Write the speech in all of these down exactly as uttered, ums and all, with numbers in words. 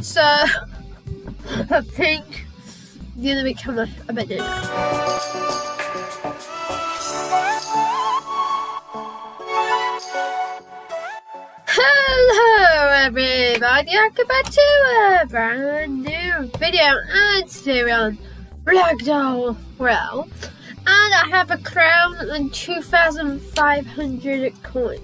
So I think the enemy become a, a bit dangerous. Hello everybody, welcome back to a brand new video, and today we're on Ragdoll Royale, and I have a crown and two thousand five hundred coins.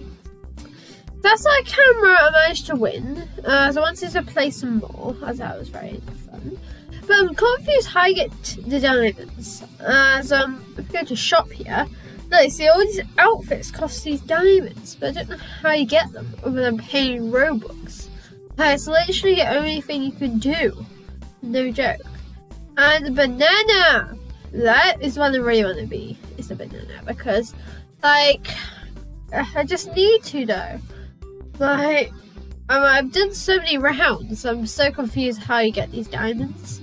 That's our camera I managed to win, uh, so I wanted to play some more, as that was very fun. But I'm confused how I get the diamonds, uh, so I'm going to shop here. Like, see, all these outfits cost these diamonds, but I don't know how you get them other than paying Robux. Uh, it's literally the only thing you can do. No joke. And a banana! That is what I really want to be, is a banana, because, like, I just need to, though. Like, I've done so many rounds, so I'm so confused how you get these diamonds.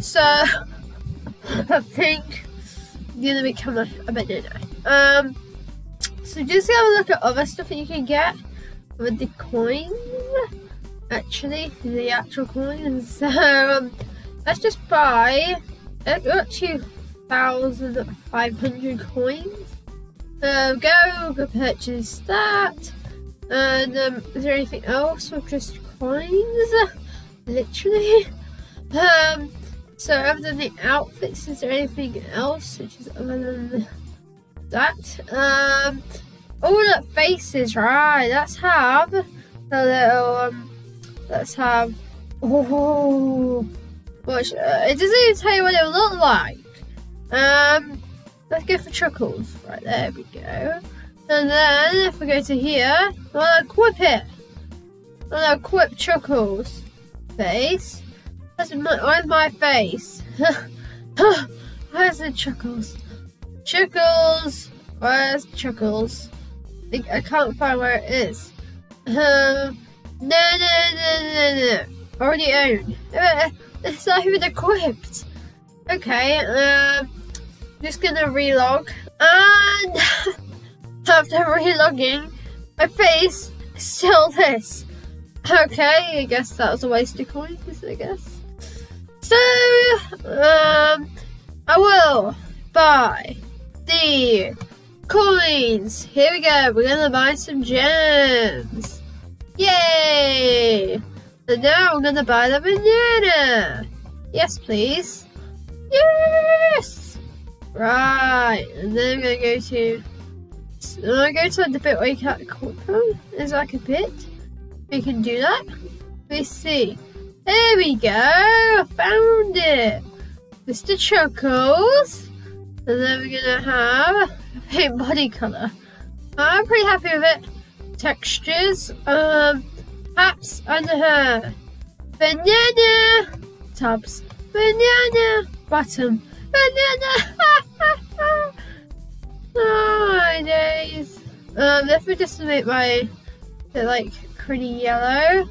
So, I think the enemy become a, a banana. Um, so just have a look at other stuff that you can get with the coins, actually, the actual coins. So um, let's just buy uh, two thousand five hundred coins. Uh, go, go purchase that. And um, is there anything else or just coins? Literally. Um, so other than the outfits, is there anything else which is other than that? Um, oh look, faces, right, let's have a little, um, let's have, oh, which, uh, it doesn't even tell you what it will look like. Um, let's go for Chuckles, right, there we go. And then, if we go to here, we'll equip it. We'll equip Chuckles' face. That's my, where's my face? Where's the Chuckles? Chuckles! Where's Chuckles? I, I can't find where it is. Um, no, no, no, no, no. Already owned. It's not even equipped. Okay, um, just gonna relog. And after relogging, my face is still this. Okay, I guess that was a waste of coins, I guess. So, um, I will buy the coins. Here we go, we're gonna buy some gems. Yay! And now I'm gonna buy the banana. Yes, please. Yes! Right, and then I'm gonna go to. I'm gonna go to the bit where you can't call them. There's like a bit. We can do that. Let's see. There we go. I found it. Mister Chuckles. And then we're gonna have a pink body colour. I'm pretty happy with it. Textures, um, hats and her. Banana. Tubs. Banana. Bottom. Banana. Oh my days. Um, let me just make my, they're like pretty yellow.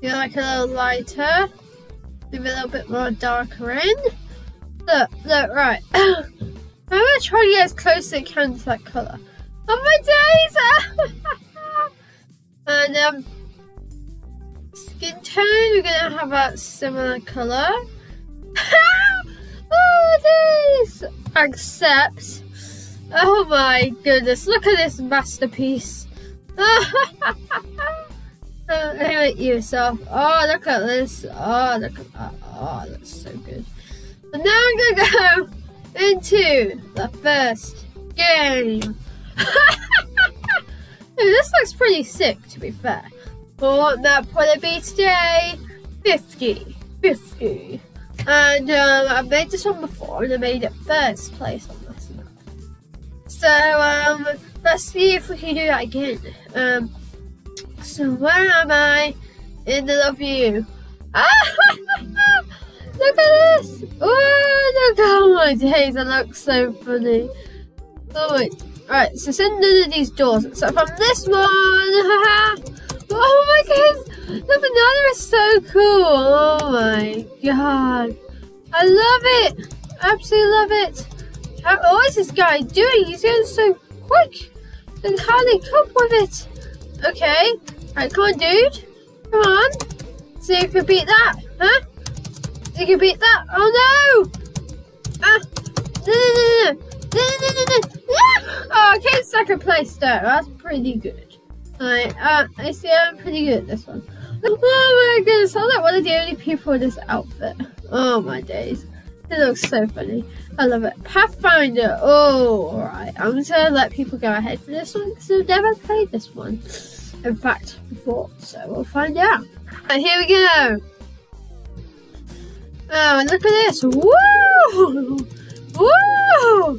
Do like a little lighter. Maybe a little bit more darker in. Look, look, right. I'm gonna try to get as close as I can to that colour. Oh my days! And um skin tone, we're gonna have a similar colour. Oh my days! Except, oh my goodness, look at this masterpiece. Uh, anyway, yourself. Oh, look at this. Oh, look at that. Oh, that's so good. And now I'm gonna go into the first game. Dude, this looks pretty sick, to be fair. But what that probably be today? fifty. fifty. And um, I've made this one before, and I made it first place on this map. So, um, let's see if we can do that again. Um, So where am I in the love you? Ah, look at this! Oh, look at my days! That looks so funny. Oh wait, alright. So send none of these doors. So from this one, oh my goodness, the banana is so cool. Oh my god, I love it. Absolutely love it. How, what is this guy doing? He's going so quick. And how they cope with it? Okay. Right, come on, dude. Come on. See if you beat that, huh? See if you beat that. Oh no! Ah! No, no, no, no. No, no, no, no, no. Oh, I came second place there. That's pretty good. Alright, uh, I see I'm pretty good at this one. Oh my goodness, I'm like one of the only people in this outfit. Oh my days. It looks so funny. I love it. Pathfinder. Oh, alright. I'm going to let people go ahead for this one because I've never played this one. In fact, before. So we'll find out. Right, here we go. Oh, and look at this. Woo! Woo!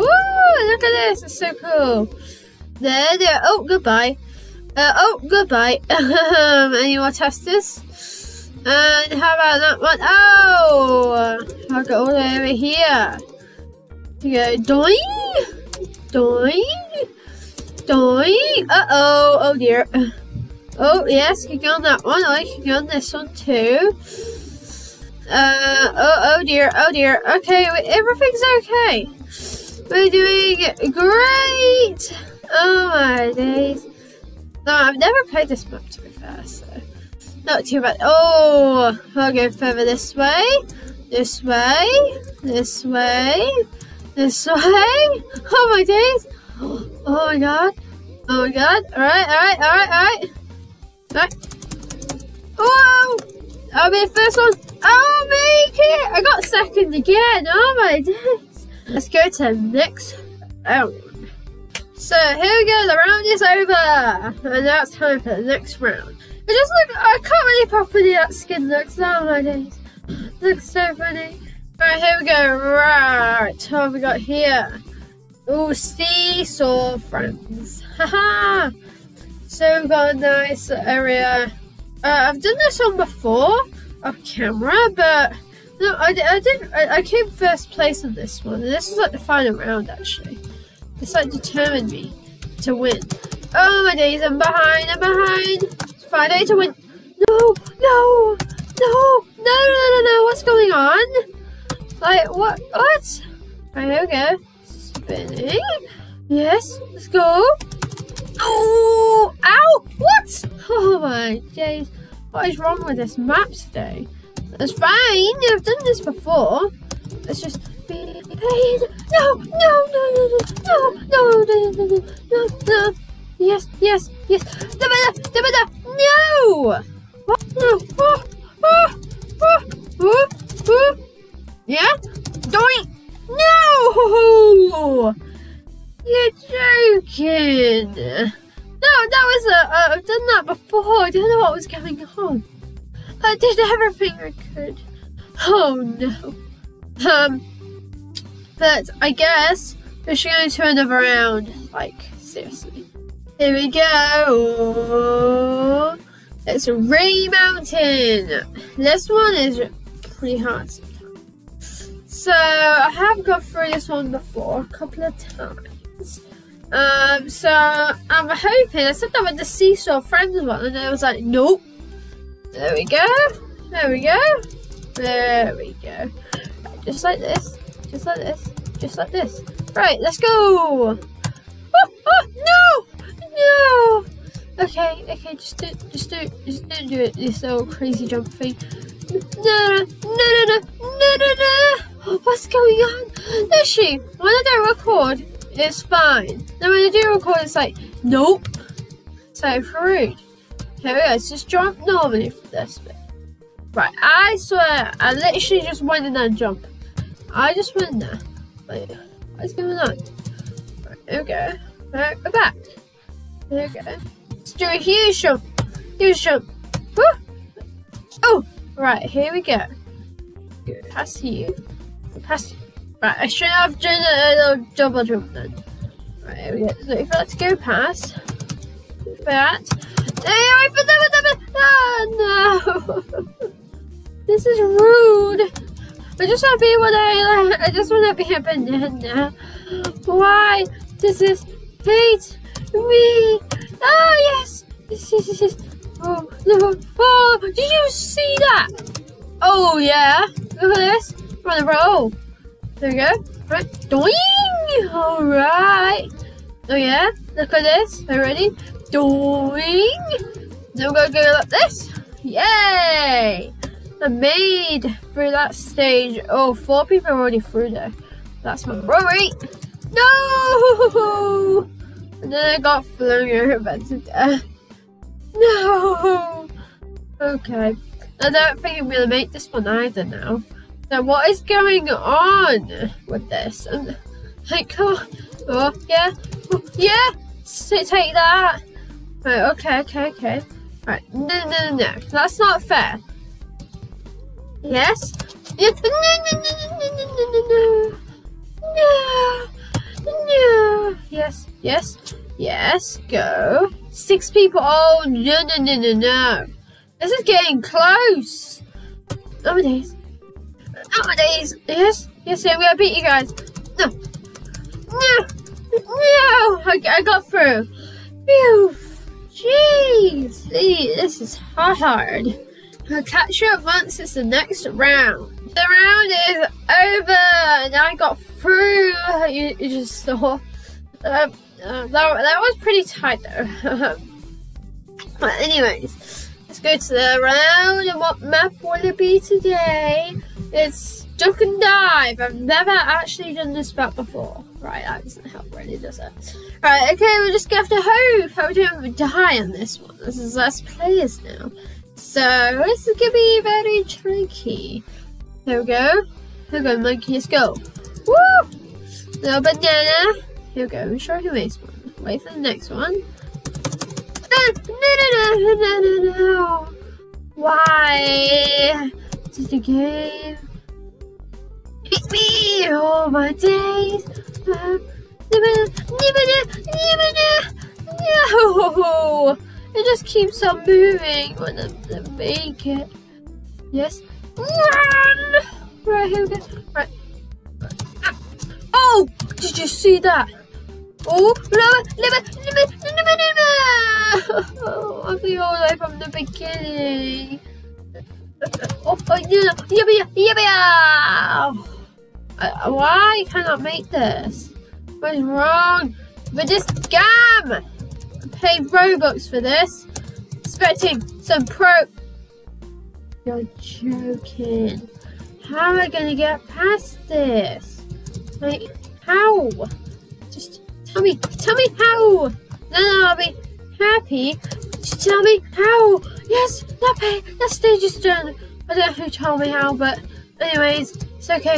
Ooh, look at this, it's so cool. There, there, oh, goodbye. Uh, oh, goodbye. Any more testers? And how about that one? Oh! I'll go all the way over here. You go, doing, doing, doing. Uh-oh, oh dear. Oh, yes, you can go on that one, or you can go on this one too. Uh, oh, oh dear, oh dear. Okay, everything's okay. We're doing great! Oh my days. No, I've never played this map to be fair, so not too bad. Oh, I'll go further this way, this way, this way, this way. Oh my days! Oh my god! Oh my god! Alright, alright, alright, alright! Alright! Oh! I'll be the first one! I'll make it! I got second again! Oh my days! Let's go to next round. So here we go, the round is over. And now it's time for the next round. It just looks, I can't really properly that skin looks, oh my days. Looks so funny. Alright, here we go. Right, what have we got here? Oh, seesaw friends. Haha! So we've got a nice area. Uh, I've done this one before off camera, but no, I, I didn't. I, I came first place on this one. And this is like the final round, actually. It's like determined me to win. Oh my days, I'm behind, I'm behind. It's Friday to win. No, no, no, no, no, no, no. What's going on? Like, what? What? Alright, here we go. Spinning. Yes, let's go. Oh, ow. What? Oh my days. What is wrong with this map today? That's fine, I've done this before. Let's just be paid. No, no, no, no, no, no, no, no, no, no, no. Yes, yes, yes. No! What? No! Oh, oh, oh, oh, oh. Yeah? Doink! No! You're joking. No, that was a. Uh, I've done that before. I don't know what was going on. I did everything I could. Oh no. Um, but I guess we should go to another round. Like, seriously. Here we go. It's Ray Mountain. This one is pretty hard sometimes. So, I have gone through this one before a couple of times. Um, so, I'm hoping, I said that with the Seesaw Friends one, and I was like, nope. There we go, there we go, there we go. Just like this, just like this, just like this. Right, let's go! Oh, oh, no! No! Okay, okay, just do, just do, just don't do it, this little crazy jump thing. No, no, no, no, no, no, no! What's going on? There she, when I don't record, it's fine. Then when I do record, it's like, nope. So rude. Here we go, it's just jump normally for this bit. Right, I swear, I literally just went in that jump. I just went in there. Wait, what's going on? Right, here we go. Right, we're back. Here we go. Let's do a huge jump. Huge jump. Woo! Oh! Right, here we go. Pass you. Pass you. Right, I should have done a little double jump then. Right, here we go. So if let's go past that. Oh, no. This is rude. I just want to be what I I just want to be a banana. Why does this hate me? Oh yes. Yes, yes, yes, yes. Oh, no. Oh, did you see that? Oh yeah. Look at this. Run the roll. There we go. Right. Doing. All right. Oh yeah. Look at this. Are you ready? Doing. Now we're going to go like this. Yay! I made through that stage. Oh, four people are already through there. That's my worry. No! And then I got flung over to death. No! Okay. I don't think I'm going to make this one either now. So what is going on with this? And I can't. Oh, yeah. Oh, yeah! Take that. Right, okay, okay, okay. Right, no, no, no, no. That's not fair. Yes? Yes. No, no, no, no, no, no, no, no. No, no. Yes, yes, yes. Go. Six people. Oh, no, no, no, no, no. This is getting close. Oh my days. Oh my days. Yes, yes, I'm gonna beat you guys. No, no, no. I, I got through. Phew. Jeez. This is hard. I'll catch you up once it's the next round. The round is over and I got through. You, you just saw. Um, uh, that, that was pretty tight though. But anyways, let's go to the round. And what map will it be today? It's duck and dive. I've never actually done this map before. Right, that doesn't help really, does it? Right, okay, we'll just go after hope. How are we doing with die on this one? This is less players now. So this is gonna be very tricky. Here we go. Here we go, monkey. Let's go. Woo! Little banana. Here we go. I'm sure I can make one. Wait for the next one. No, no, no, no, no, no, no. Why? Just a game. Hit me! All my days. No. It just keeps on moving when I make it. Yes. Run! Right, here we go. Right. Ah. Oh! Did you see that? Oh! No! No! No! No! No! No! I feel all the way from the beginning. Oh! Oh! No! Yippee! Yippee! Why can I make this? What is wrong with this scam? Paid Robux for this, expecting some pro. You're joking. How am I gonna get past this? Like how? Just tell me, tell me how. Then I'll be happy. Just tell me how. Yes, that pay. That stage is done. I don't know who told me how, but anyways, it's okay.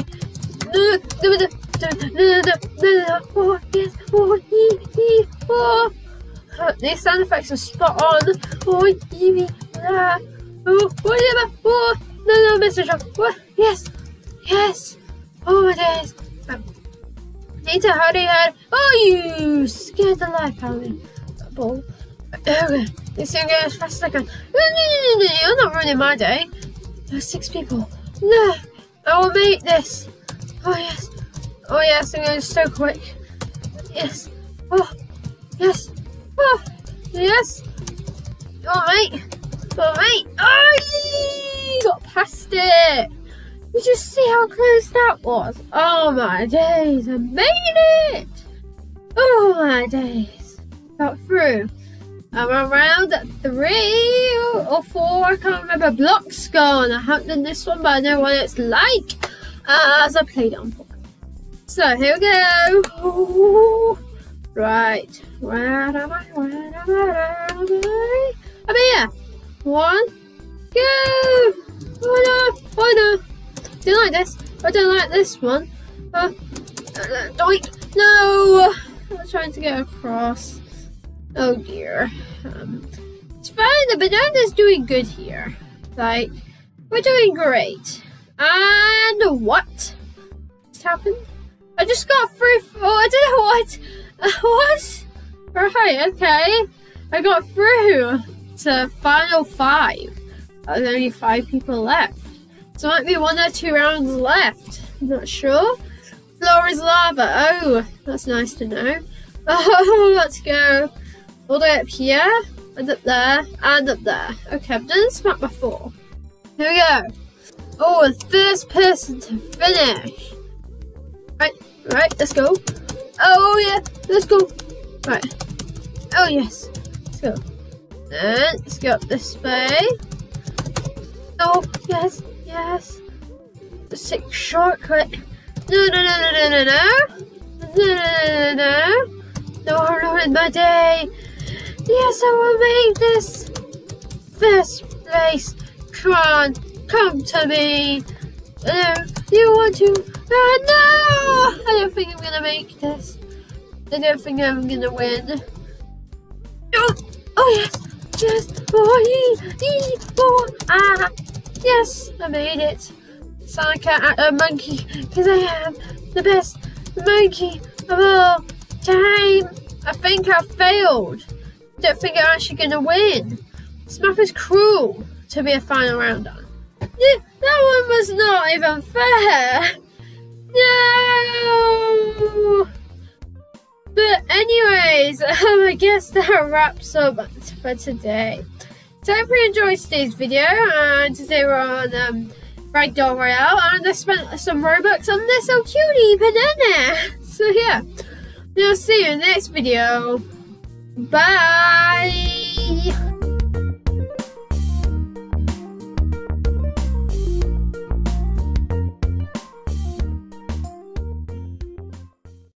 No, no, no, no, no, no. Oh yes, oh yee, yee, oh. Uh, these sound effects are spot on. Oh, yee, ah. Oh, whatever. Oh, no, no, Mister Trump. What? Yes, yes. Oh my days. Um, need to hurry her. Oh, you scared the life out of me. Ball. Okay, this thing goes as fast as I can. No, no, no, no, you're not ruining my day. There's six people. No, I will make this. Oh yes. Oh yes, I'm going so quick. Yes. Oh, yes. Oh, yes. All right. All right. Oh, got past it. Did you see how close that was? Oh my days. I made it. Oh my days. Got through. I'm around at three or four. I can't remember. Blocks gone. I haven't done this one, but I know what it's like uh, as I played on. So here we go. Ooh. Right, where am I? Where am I? Where am I? I'm here. One, go. Oh no! Oh no! Don't like this. I don't like this one. Oh, doink! No! I'm trying to get across. Oh dear. Um, it's fine. The banana's doing good here. Like we're doing great. And what? What's happened? I just got through. Oh, I don't know what. What? Right, okay. I got through to final five. There's only five people left. So it might be one or two rounds left. I'm not sure. Floor is lava. Oh, that's nice to know. Oh, let's go all the way up here, and up there, and up there. Okay, I've done this map before. Here we go. Oh, the first person to finish. Right, right, let's go. Oh yeah, let's go. Right. Oh yes, let's go. And let's go up this way. No, yes, yes. The sick shortcut. No, no, no, no, no, no, no. No, no, no, no, no. Don't ruin my day. Yes, I will make this. This place. Tron, come to me. No, you want to. Oh, no! I don't think I'm gonna make this. I don't think I'm gonna win. Oh, oh yes. Yes, oh, ee, ee, oh, ah, yes, I made it. Sonic at a monkey, because I am the best monkey of all time. I think I failed. Don't think I'm actually going to win. This map is cruel to be a final round on. Yeah, that one was not even fair. No! But anyways, um, I guess that wraps up for today. So I hope you enjoyed today's video, and today we're on um, Ragdoll Royale, and I spent some Robux on this little cutie banana. So yeah, we'll see you in the next video. Bye!